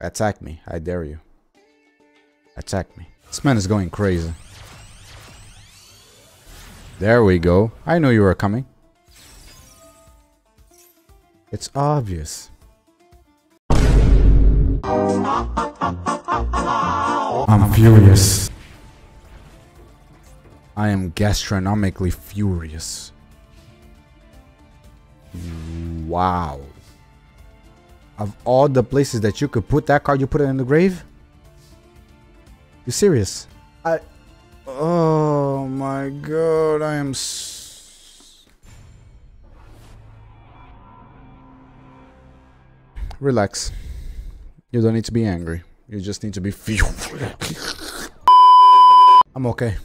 Attack me. I dare you. Attack me. This man is going crazy. There we go. I knew you were coming. It's obvious. I'm furious. I am gastronomically furious. Wow. Of all the places that you could put that card, you put it in the grave? You serious? Oh my god, I am Relax. You don't need to be angry. You just need to be furious. I'm okay.